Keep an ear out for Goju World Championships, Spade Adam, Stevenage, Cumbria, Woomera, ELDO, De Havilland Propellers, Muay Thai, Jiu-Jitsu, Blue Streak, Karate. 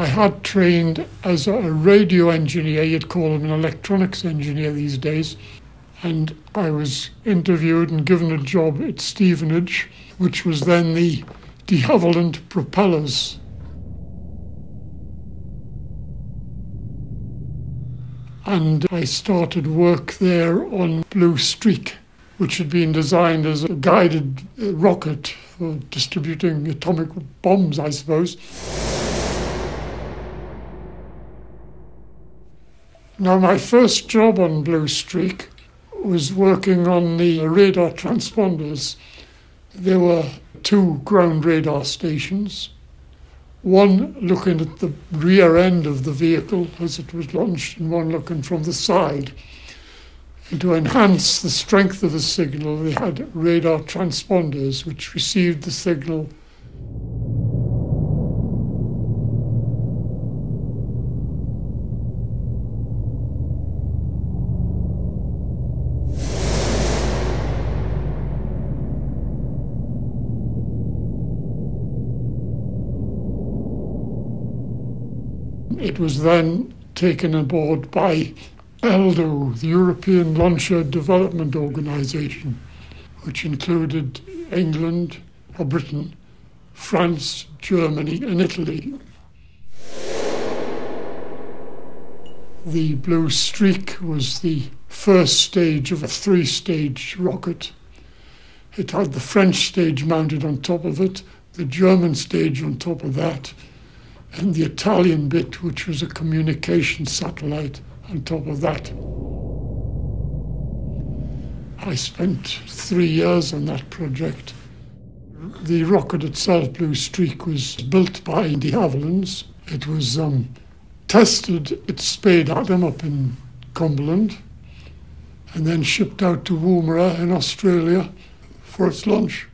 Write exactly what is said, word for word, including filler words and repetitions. I had trained as a radio engineer, you'd call him an electronics engineer these days, and I was interviewed and given a job at Stevenage, which was then the De Havilland Propellers. And I started work there on Blue Streak, which had been designed as a guided rocket for distributing atomic bombs, I suppose. Now, my first job on Blue Streak was working on the radar transponders. There were two ground radar stations, one looking at the rear end of the vehicle as it was launched and one looking from the side. And to enhance the strength of the signal, they had radar transponders which received the signal. It was then taken aboard by ELDO, the European Launcher Development Organisation, which included England, or Britain, France, Germany and Italy. The Blue Streak was the first stage of a three-stage rocket. It had the French stage mounted on top of it, the German stage on top of that, and the Italian bit, which was a communication satellite, on top of that. I spent three years on that project. The rocket itself, Blue Streak, was built by De Havillands. It was um, tested at Spade Adam up in Cumberland, and then shipped out to Woomera in Australia for its launch.